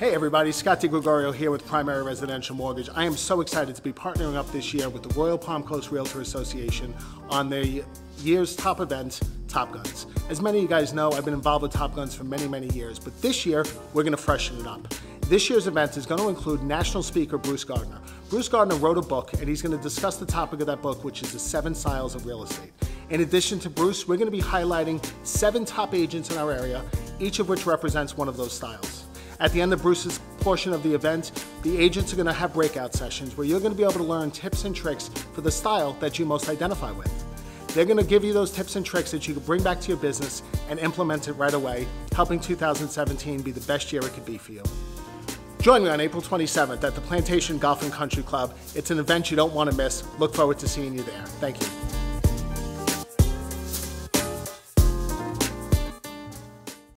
Hey everybody, Scott DiGregorio here with Primary Residential Mortgage. I am so excited to be partnering up this year with the Royal Palm Coast Realtor Association on the year's top event, Top Guns. As many of you guys know, I've been involved with Top Guns for many, many years, but this year we're going to freshen it up. This year's event is going to include national speaker Bruce Gardner. Bruce Gardner wrote a book, and he's going to discuss the topic of that book, which is the 7 Styles of real estate. In addition to Bruce, we're going to be highlighting 7 top agents in our area, each of which represents one of those styles. At the end of Bruce's portion of the event, the agents are going to have breakout sessions where you're going to be able to learn tips and tricks for the style that you most identify with. They're going to give you those tips and tricks that you can bring back to your business and implement it right away, helping 2017 be the best year it could be for you. Join me on April 27th at the Plantation Golf and Country Club. It's an event you don't want to miss. Look forward to seeing you there. Thank you.